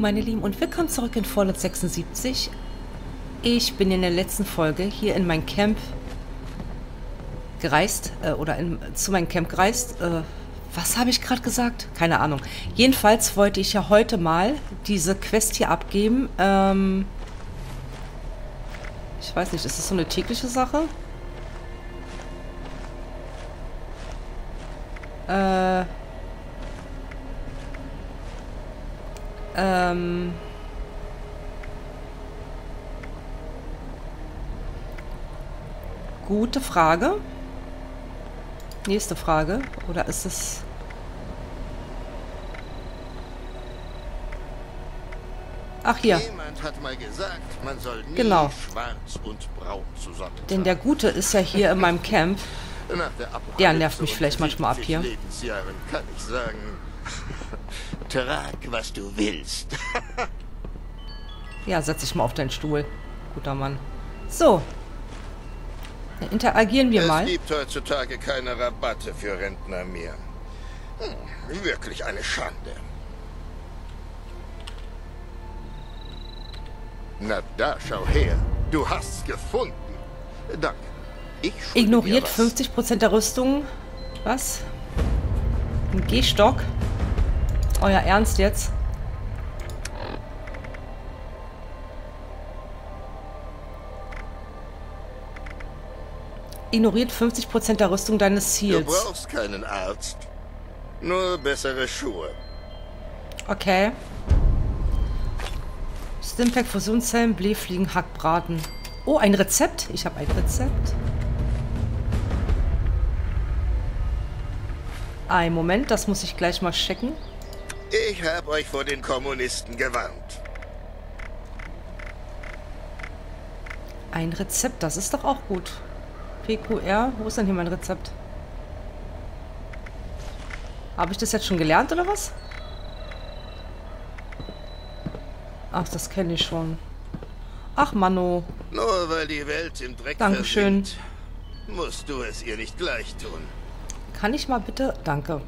meine Lieben, und willkommen zurück in Fallout 76. Ich bin in der letzten Folge hier in mein Camp gereist, zu meinem Camp gereist. Was habe ich gerade gesagt? Keine Ahnung. Jedenfalls wollte ich ja heute mal diese Quest hier abgeben. Ich weiß nicht, ist das so eine tägliche Sache? Gute Frage. Nächste Frage. Oder ist es... Ach, hier. Jemand hat mal gesagt, man soll nie schwarz und braun zusammen sein. Denn der Gute ist ja hier in meinem Camp. Der nervt mich vielleicht manchmal ab hier. Kann ich sagen, trag, was du willst. Ja, setz dich mal auf deinen Stuhl, guter Mann. So. Dann interagieren wir mal. Es gibt heutzutage keine Rabatte für Rentner mehr. Wirklich eine Schande. Na da, schau her. Du hast's gefunden. Danke. Ignoriert 50% der Rüstung. Was? Ein Gehstock? Euer Ernst jetzt? Ignoriert 50% der Rüstung deines Ziels. Du brauchst keinen Arzt. Nur bessere Schuhe. Okay. Stimpack, Fusionszellen, Blähfliegen, Hackbraten. Oh, ein Rezept? Ich habe ein Rezept. Ein Moment, das muss ich gleich mal checken. Ich habe euch vor den Kommunisten gewarnt. Ein Rezept, das ist doch auch gut. PQR, wo ist denn hier mein Rezept? Habe ich das jetzt schon gelernt, oder was? Ach, das kenne ich schon. Ach, Mano. Nur weil die Welt im Dreck versinkt, musst du es ihr nicht gleich tun. Kann ich mal bitte... Danke.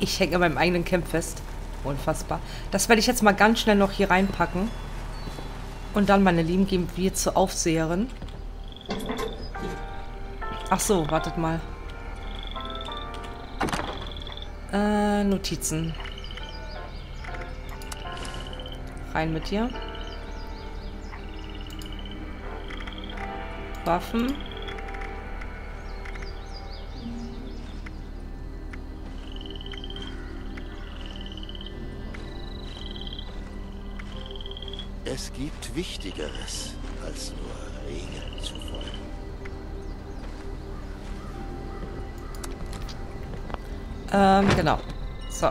Ich hänge an meinem eigenen Camp fest. Unfassbar. Das werde ich jetzt mal ganz schnell noch hier reinpacken. Und dann, meine Lieben, gehen wir zur Aufseherin. Ach so, wartet mal. Notizen. Rein mit dir. Waffen. Es gibt Wichtigeres, als nur Regeln zu folgen. Genau. So.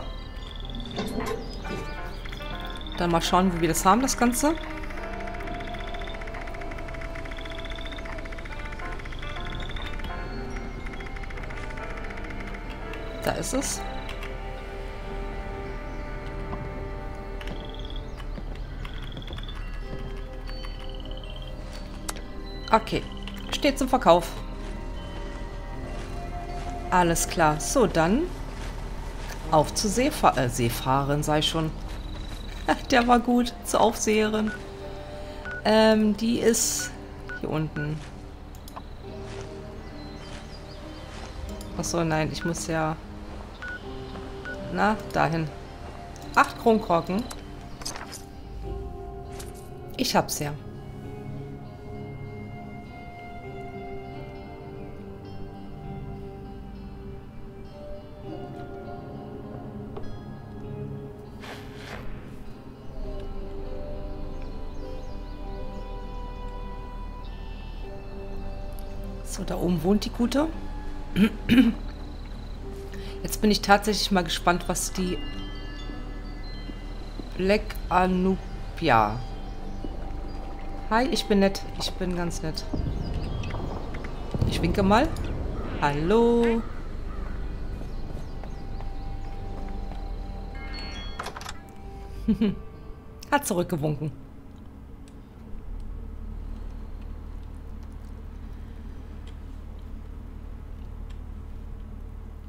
Dann mal schauen, wie wir das haben, das Ganze. Da ist es. Okay, steht zum Verkauf. Alles klar. So, dann auf zur Seefahrerin, sei schon. Der war gut, zur Aufseherin. Die ist hier unten. Achso, nein, ich muss ja... Na, dahin. 8 Kronkorken. Ich hab's ja. So, da oben wohnt die Gute. Jetzt bin ich tatsächlich mal gespannt, was die Black Anubia. Hi, ich bin nett. Ich bin ganz nett. Ich winke mal. Hallo. Hat zurückgewunken.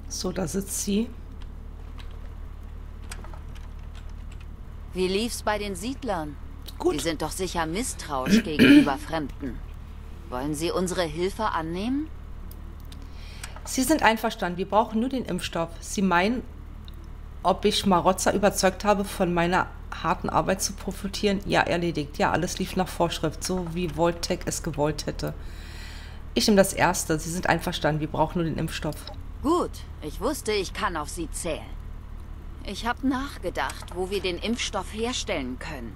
So, da sitzt sie. Wie lief's bei den Siedlern? Gut. Die sind doch sicher misstrauisch gegenüber Fremden. Wollen Sie unsere Hilfe annehmen? Sie sind einverstanden. Wir brauchen nur den Impfstoff. Sie meinen, ob ich Marozza überzeugt habe, von meiner harten Arbeit zu profitieren? Ja, erledigt. Ja, alles lief nach Vorschrift, so wie Vault-Tec es gewollt hätte. Ich nehme das Erste. Sie sind einverstanden. Wir brauchen nur den Impfstoff. Gut. Ich wusste, ich kann auf Sie zählen. Ich habe nachgedacht, wo wir den Impfstoff herstellen können.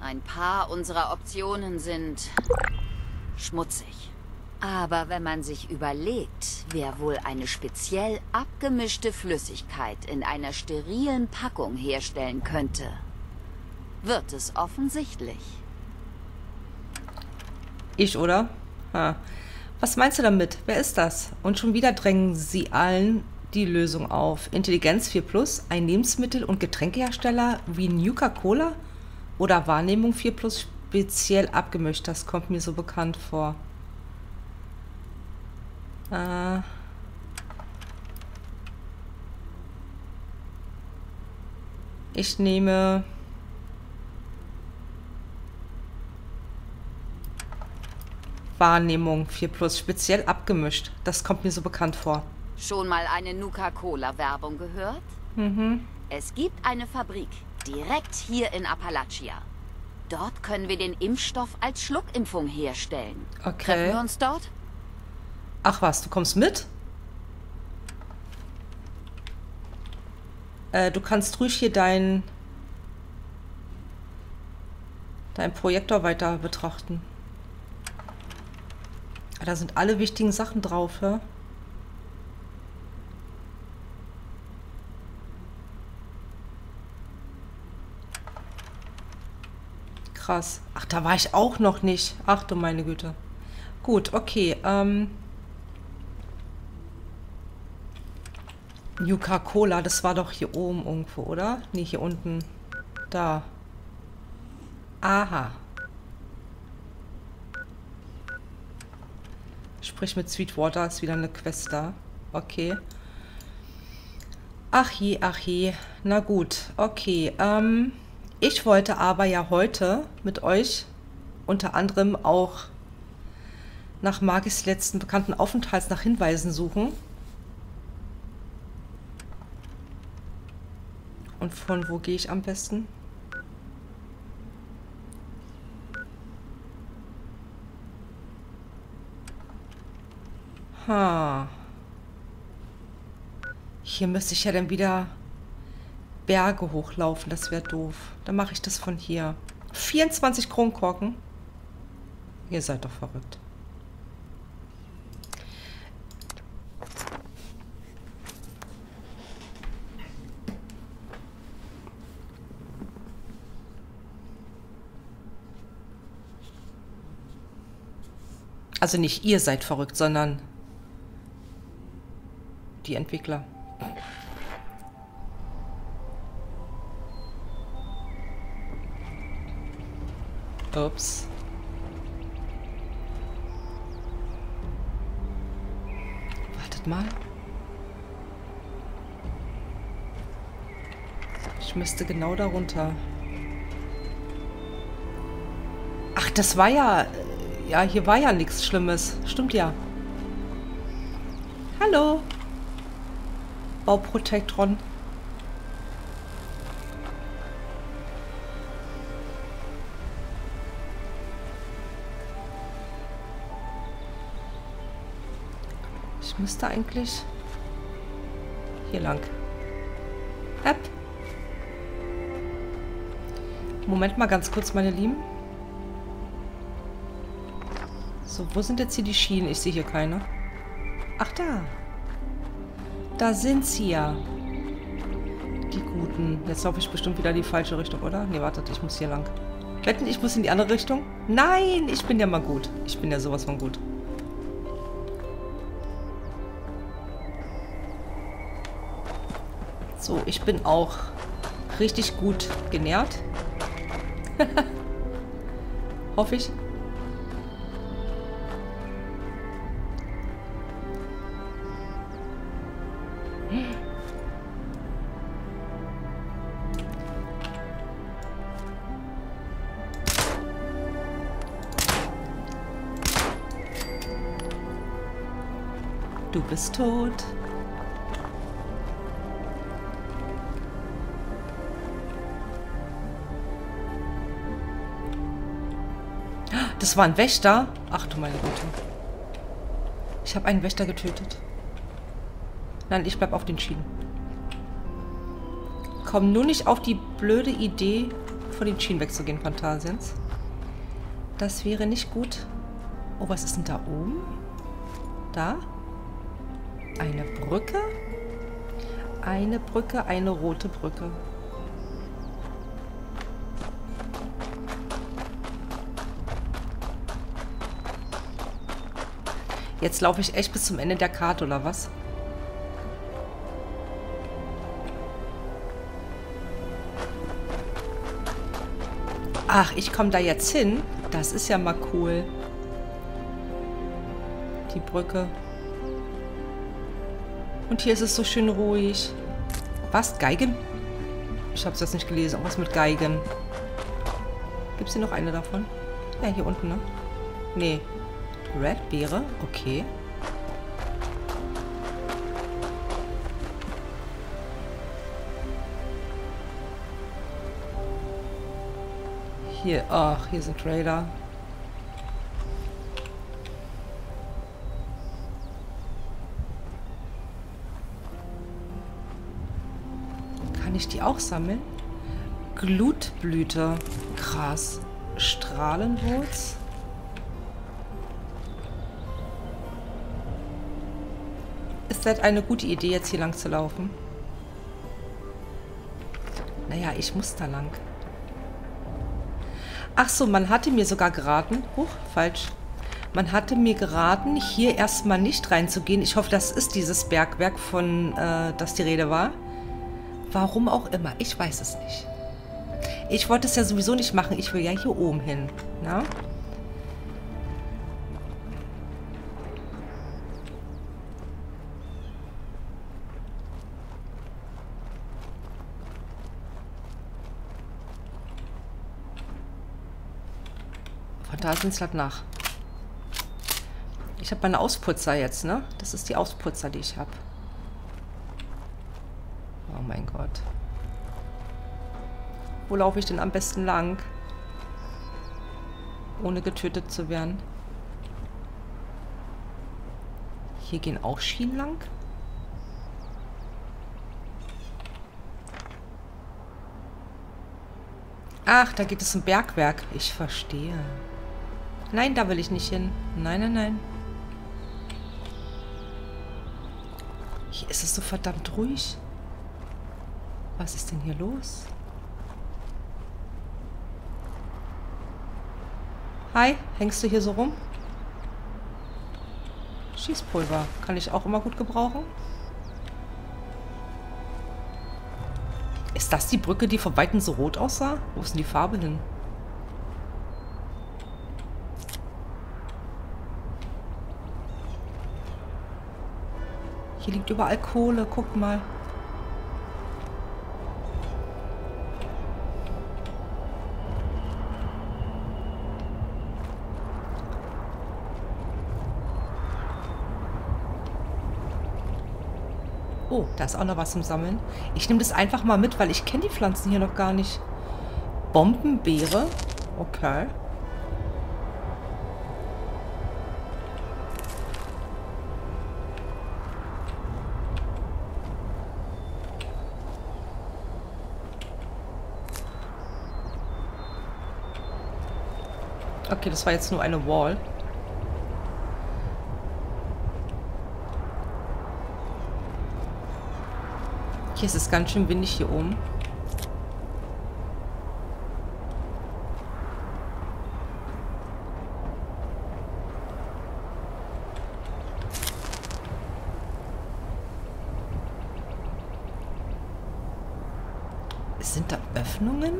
Ein paar unserer Optionen sind schmutzig. Aber wenn man sich überlegt, wer wohl eine speziell abgemischte Flüssigkeit in einer sterilen Packung herstellen könnte, wird es offensichtlich. Ich, oder? Ha. Was meinst du damit? Wer ist das? Und schon wieder drängen sie allen die Lösung auf. Intelligenz 4+, ein Lebensmittel- und Getränkehersteller wie Nuka Cola oder Wahrnehmung 4+, speziell abgemischt. Das kommt mir so bekannt vor. Ich nehme Wahrnehmung 4+, speziell abgemischt. Das kommt mir so bekannt vor. Schon mal eine Nuka-Cola-Werbung gehört? Mhm. Es gibt eine Fabrik, direkt hier in Appalachia. Dort können wir den Impfstoff als Schluckimpfung herstellen. Okay. Treffen wir uns dort? Ach was, du kommst mit? Du kannst ruhig hier dein Projektor weiter betrachten. Da sind alle wichtigen Sachen drauf, hä? Krass. Ach, da war ich auch noch nicht. Ach du meine Güte. Gut, okay. Yucca Cola, das war doch hier oben irgendwo, oder? Nee, hier unten. Da. Aha. Sprich mit Sweetwater, ist wieder eine Quest da. Okay. Ach je, ach je. Na gut, okay. Ich wollte aber ja heute mit euch unter anderem auch nach Magis letzten bekannten Aufenthalts nach Hinweisen suchen. Und von wo gehe ich am besten? Ha. Hier müsste ich ja dann wieder Berge hochlaufen. Das wäre doof. Dann mache ich das von hier. 24 Kronkorken. Ihr seid doch verrückt. Also nicht ihr seid verrückt, sondern die Entwickler. Ups. Wartet mal. Ich müsste genau darunter. Ach, das war ja... Ja, hier war ja nichts Schlimmes. Stimmt ja. Hallo. Bauprotektron. Ich müsste eigentlich hier lang. App. Moment mal ganz kurz, meine Lieben. So, wo sind jetzt hier die Schienen? Ich sehe hier keine. Ach, da. Da sind sie ja. Die Guten. Jetzt laufe ich bestimmt wieder in die falsche Richtung, oder? Nee, wartet, ich muss hier lang. Wetten, ich muss in die andere Richtung? Nein, ich bin ja mal gut. Ich bin ja sowas von gut. So, ich bin auch richtig gut genährt. Hoffe ich. Du bist tot. Das war ein Wächter? Ach du meine Güte. Ich habe einen Wächter getötet. Nein, ich bleib auf den Schienen. Komm nur nicht auf die blöde Idee, von den Schienen wegzugehen, Phantasiens. Das wäre nicht gut. Oh, was ist denn da oben? Da? Eine Brücke? Eine Brücke, eine rote Brücke. Jetzt laufe ich echt bis zum Ende der Karte, oder was? Ach, ich komme da jetzt hin. Das ist ja mal cool. Die Brücke. Und hier ist es so schön ruhig. Was? Geigen? Ich habe es jetzt nicht gelesen. Auch was mit Geigen. Gibt es hier noch eine davon? Ja, hier unten, ne? Nee. Redbeere? Okay. Hier. Ach, hier sind Raider. Kann ich die auch sammeln? Glutblüte. Krass. Strahlenwurz. Ist das eine gute Idee, jetzt hier lang zu laufen? Naja, ich muss da lang. Ach so, man hatte mir sogar geraten. Huch, falsch. Man hatte mir geraten, hier erstmal nicht reinzugehen. Ich hoffe, das ist dieses Bergwerk, von das die Rede war. Warum auch immer, ich weiß es nicht. Ich wollte es ja sowieso nicht machen. Ich will ja hier oben hin. Na? Da sind es halt nach. Ich habe meine Ausputzer jetzt, ne? Das ist die Ausputzer, die ich habe. Oh mein Gott. Wo laufe ich denn am besten lang? Ohne getötet zu werden. Hier gehen auch Schienen lang. Ach, da geht es zum Bergwerk. Ich verstehe. Nein, da will ich nicht hin. Nein, nein, nein. Hier ist es so verdammt ruhig. Was ist denn hier los? Hi, hängst du hier so rum? Schießpulver. Kann ich auch immer gut gebrauchen. Ist das die Brücke, die von Weitem so rot aussah? Wo ist denn die Farbe hin? Hier liegt überall Kohle, guck mal. Oh, da ist auch noch was zum Sammeln. Ich nehme das einfach mal mit, weil ich kenne die Pflanzen hier noch gar nicht. Bombenbeere. Okay. Okay, das war jetzt nur eine Wall. Hier ist es ganz schön windig hier oben. Sind da Öffnungen?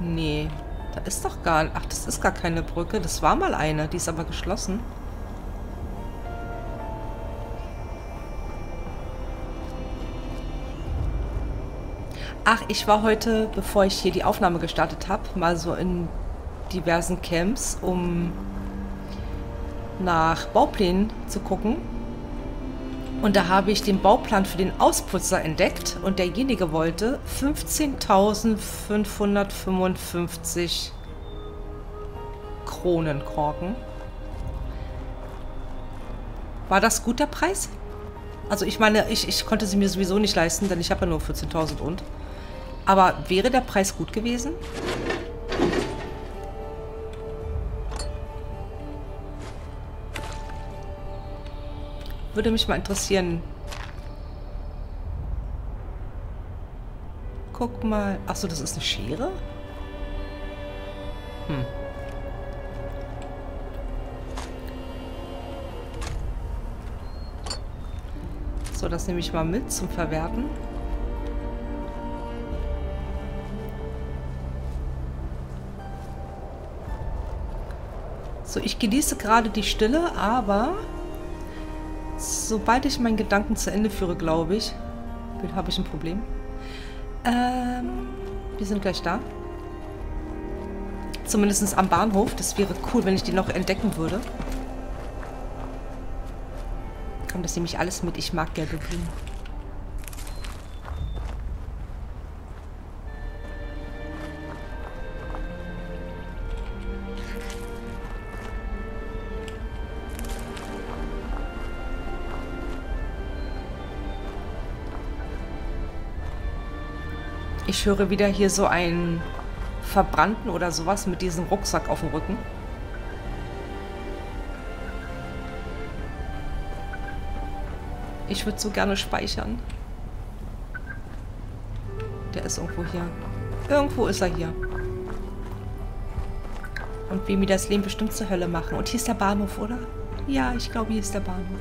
Nee. Da ist doch gar... Ach, das ist gar keine Brücke. Das war mal eine. Die ist aber geschlossen. Ach, ich war heute, bevor ich hier die Aufnahme gestartet habe, mal so in diversen Camps, um nach Bauplänen zu gucken. Und da habe ich den Bauplan für den Ausputzer entdeckt und derjenige wollte 15.555 Kronenkorken. War das gut, der Preis? Also ich meine, ich konnte sie mir sowieso nicht leisten, denn ich habe ja nur 14.000 und. Aber wäre der Preis gut gewesen? Würde mich mal interessieren. Guck mal. Achso, das ist eine Schere? Hm. So, das nehme ich mal mit zum Verwerten. So, ich genieße gerade die Stille, aber sobald ich meinen Gedanken zu Ende führe, glaube ich, habe ich ein Problem. Wir sind gleich da. Zumindest am Bahnhof. Das wäre cool, wenn ich die noch entdecken würde. Komm, das nehme ich alles mit. Ich mag gelbe Blumen. Ich höre wieder hier so einen Verbrannten oder sowas mit diesem Rucksack auf dem Rücken. Ich würde so gerne speichern. Der ist irgendwo hier. Irgendwo ist er hier. Und wie mir das Leben bestimmt zur Hölle machen. Und hier ist der Bahnhof, oder? Ja, ich glaube, hier ist der Bahnhof.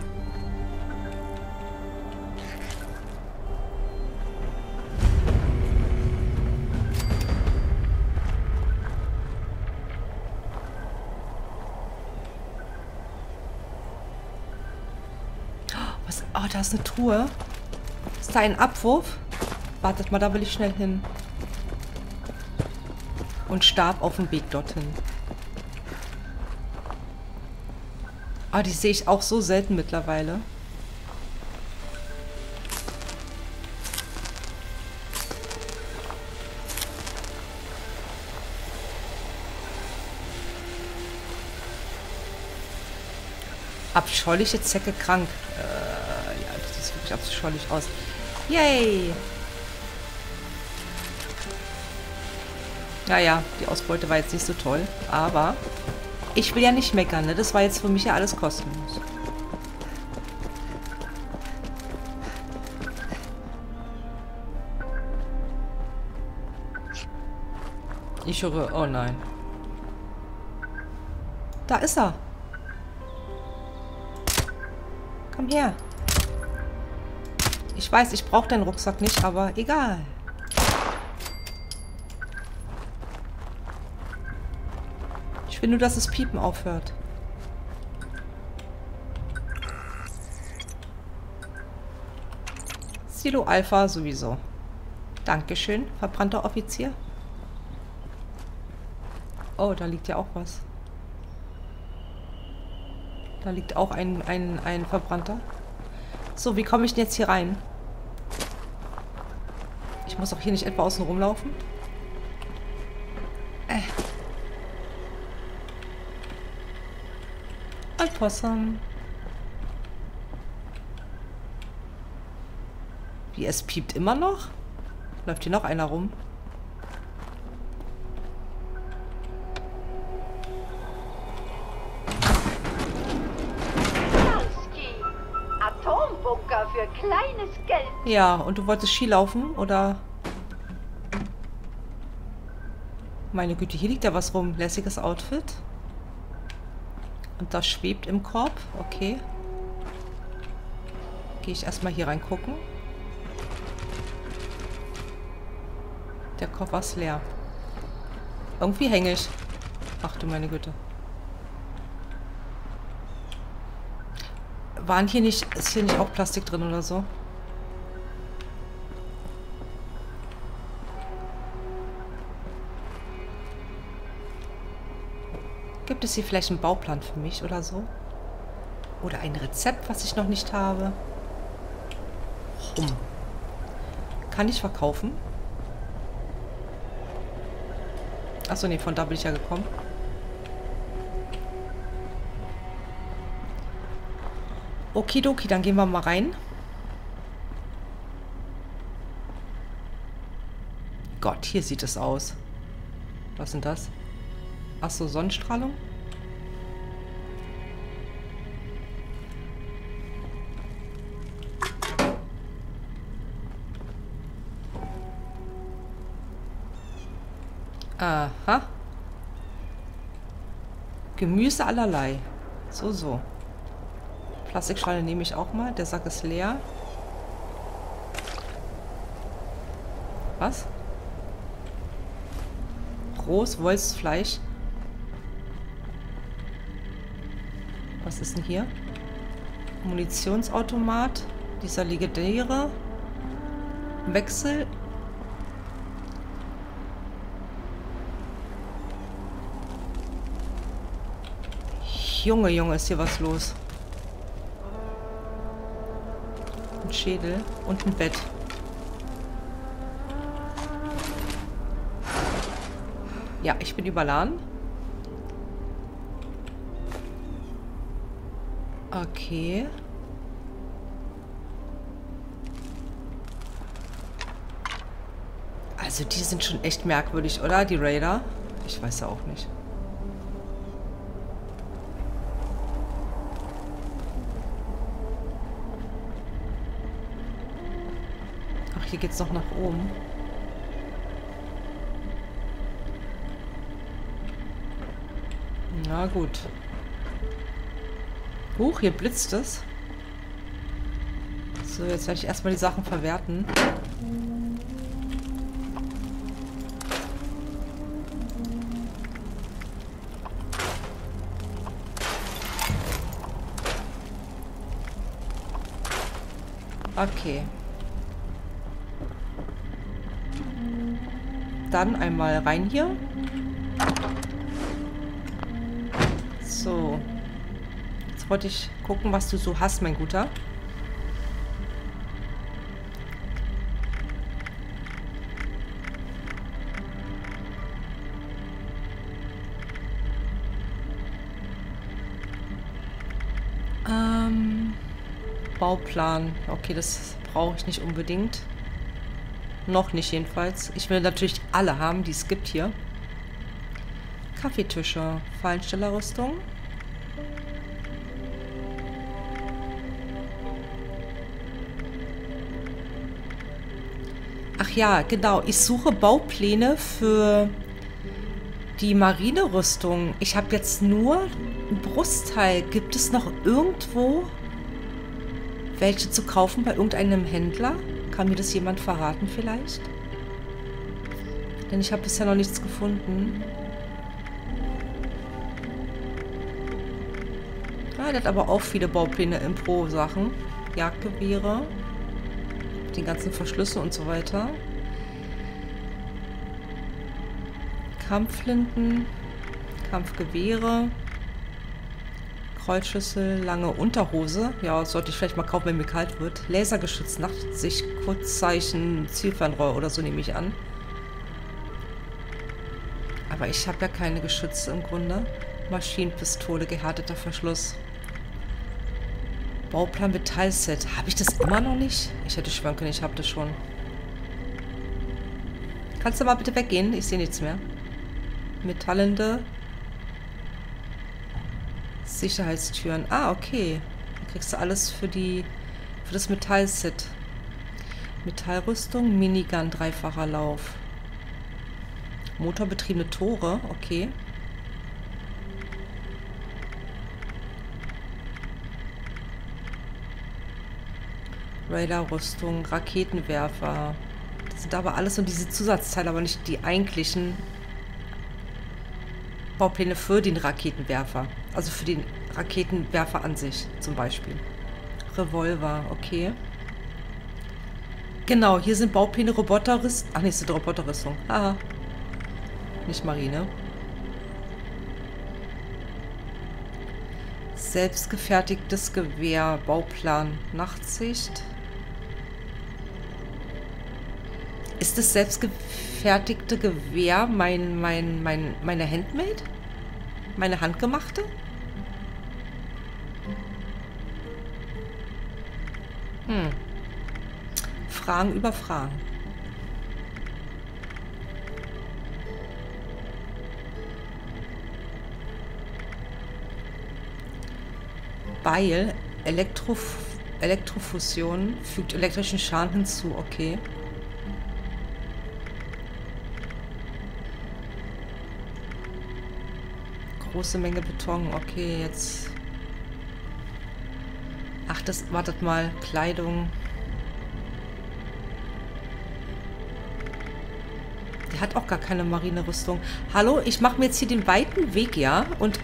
Oh, da ist eine Truhe. Ist da ein Abwurf? Wartet mal, da will ich schnell hin. Und starb auf dem Weg dorthin. Ah, die sehe ich auch so selten mittlerweile. Abscheuliche Zecke krank. Abscheulich aus. Yay! Naja, die Ausbeute war jetzt nicht so toll, aber ich will ja nicht meckern, ne? Das war jetzt für mich ja alles kostenlos. Ich höre, oh nein. Da ist er. Komm her. Ich weiß, ich brauche deinen Rucksack nicht, aber egal. Ich will nur, dass das Piepen aufhört. Silo Alpha sowieso. Dankeschön, verbrannter Offizier. Oh, da liegt ja auch was. Da liegt auch ein verbrannter. So, wie komme ich denn jetzt hier rein? Ich muss auch hier nicht etwa außen rumlaufen. Ein Possum. Wie, es piept immer noch? Läuft hier noch einer rum? Für kleines Geld. Ja, und du wolltest Ski laufen, oder? Meine Güte, hier liegt ja was rum. Lässiges Outfit. Und das schwebt im Korb. Okay. Gehe ich erstmal hier reingucken. Der Koffer ist leer. Irgendwie hänge ich. Ach du meine Güte. Waren hier nicht, ist hier nicht auch Plastik drin oder so? Gibt es hier vielleicht einen Bauplan für mich oder so? Oder ein Rezept, was ich noch nicht habe? rum. Kann ich verkaufen? Achso, nee, von da bin ich ja gekommen. Okidoki, dann gehen wir mal rein. Gott, hier sieht es aus. Was sind das? Achso, Sonnenstrahlung? Aha. Gemüse allerlei. So, so. Plastikschale nehme ich auch mal. Der Sack ist leer. Was? Rohes, Wolfs Fleisch. Was ist denn hier? Munitionsautomat. Dieser legendäre. Wechsel. Junge, Junge, ist hier was los. Ein Schädel und ein Bett. Ja, ich bin überladen. Okay. Also die sind schon echt merkwürdig, oder? Die Raider? Ich weiß ja auch nicht. Hier geht's noch nach oben. Na gut. Huch, hier blitzt es. So, jetzt werde ich erstmal die Sachen verwerten. Okay. Dann einmal rein hier. So. Jetzt wollte ich gucken, was du so hast, mein Guter. Bauplan. Okay, das brauche ich nicht unbedingt. Noch nicht jedenfalls. Ich will natürlich alle haben, die es gibt hier. Kaffeetische, Fallenstellerrüstung. Ach ja, genau. Ich suche Baupläne für die Marinerüstung. Ich habe jetzt nur ein Brustteil. Gibt es noch irgendwo welche zu kaufen bei irgendeinem Händler? Kann mir das jemand verraten vielleicht? Denn ich habe bisher noch nichts gefunden. Ah, der hat aber auch viele Baupläne, Impro-Sachen. Jagdgewehre. Den ganzen Verschlüsse und so weiter. Kampfflinten. Kampfgewehre. Kreuzschüssel, lange Unterhose. Ja, sollte ich vielleicht mal kaufen, wenn mir kalt wird. Lasergeschütz, Nachtsicht, Kurzzeichen, Zielfernrohr oder so nehme ich an. Aber ich habe ja keine Geschütze im Grunde. Maschinenpistole, gehärteter Verschluss. Bauplan Metallset. Habe ich das immer noch nicht? Ich hätte schwören können, ich habe das schon. Kannst du mal bitte weggehen? Ich sehe nichts mehr. Metallende Sicherheitstüren. Ah, okay. Dann kriegst du alles für das Metallset. Metallrüstung, Minigun, dreifacher Lauf. Motorbetriebene Tore, okay. Raiderrüstung, Raketenwerfer. Das sind aber alles nur diese Zusatzteile, aber nicht die eigentlichen Baupläne für den Raketenwerfer. Also für den Raketenwerfer an sich, zum Beispiel. Revolver, okay. Genau, hier sind Baupläne, Roboterrüstung. Ach, nächste Roboterrüstung. Haha. Nicht Marine. Selbstgefertigtes Gewehr, Bauplan, Nachtsicht. Ist das selbstgefertigte Gewehr meine Handmade? Meine handgemachte? Hm. Fragen über Fragen. Weil Elektrofusion fügt elektrischen Schaden hinzu, okay. Große Menge Beton, okay, jetzt... Ach, das... Wartet mal, Kleidung. Der hat auch gar keine Marinerüstung. Hallo, ich mache mir jetzt hier den weiten Weg, ja? Und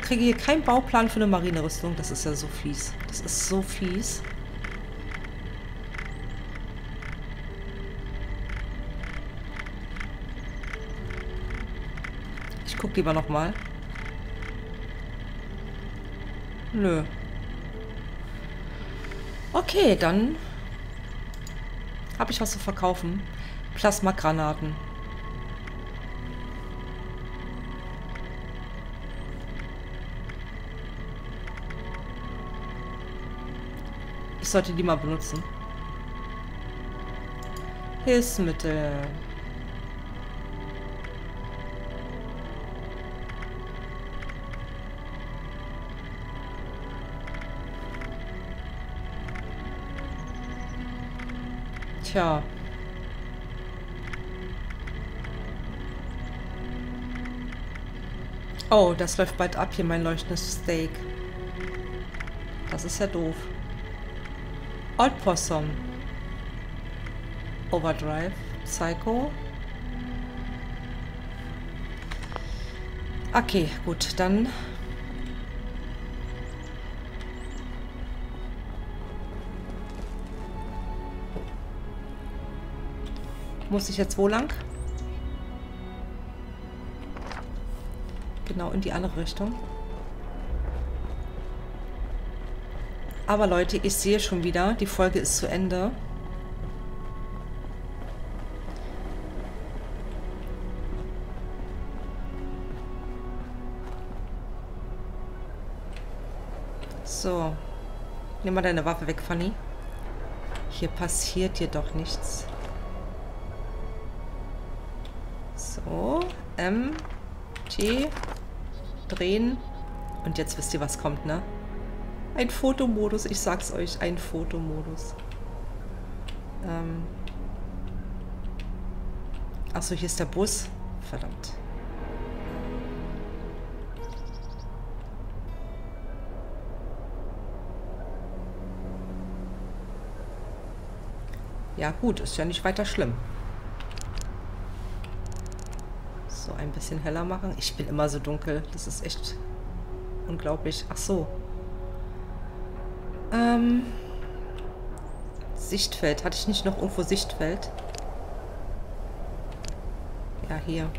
kriege hier keinen Bauplan für eine Marinerüstung. Das ist ja so fies. Das ist so fies. Ich gucke lieber nochmal. Nö. Okay, dann habe ich was zu verkaufen. Plasmagranaten. Ich sollte die mal benutzen. Hilfsmittel. Tja. Oh, das läuft bald ab hier, mein leuchtendes Steak. Das ist ja doof. Old Possum. Overdrive. Psycho. Okay, gut, dann... Muss ich jetzt wo lang? Genau, in die andere Richtung. Aber Leute, ich sehe schon wieder, die Folge ist zu Ende. So. Nimm mal deine Waffe weg, Fanny. Hier passiert dir doch nichts. So. T. Drehen. Und jetzt wisst ihr, was kommt, ne? Ein Fotomodus, ich sag's euch, ein Fotomodus. Achso, hier ist der Bus. Verdammt. Ja gut, ist ja nicht weiter schlimm. So, ein bisschen heller machen. Ich bin immer so dunkel. Das ist echt unglaublich. Ach so. Sichtfeld. Hatte ich nicht noch irgendwo Sichtfeld? Ja, hier.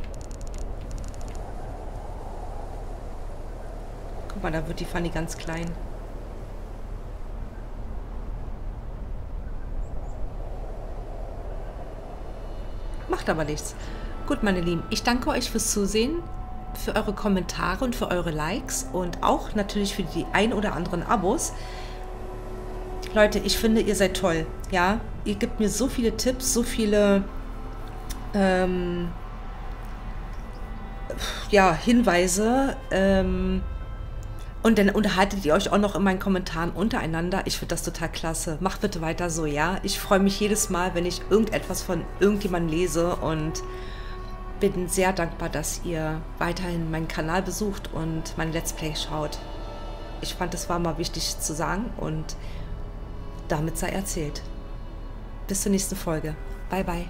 Guck mal, da wird die Fanny ganz klein. Macht aber nichts. Gut, meine Lieben, ich danke euch fürs Zusehen, für eure Kommentare und für eure Likes und auch natürlich für die ein oder anderen Abos. Leute, ich finde, ihr seid toll, ja? Ihr gebt mir so viele Tipps, so viele ja, Hinweise und dann unterhaltet ihr euch auch noch in meinen Kommentaren untereinander. Ich finde das total klasse. Macht bitte weiter so, ja? Ich freue mich jedes Mal, wenn ich irgendetwas von irgendjemandem lese und bin sehr dankbar, dass ihr weiterhin meinen Kanal besucht und mein Let's Play schaut. Ich fand, das war mal wichtig zu sagen und damit sei erzählt. Bis zur nächsten Folge. Bye, bye.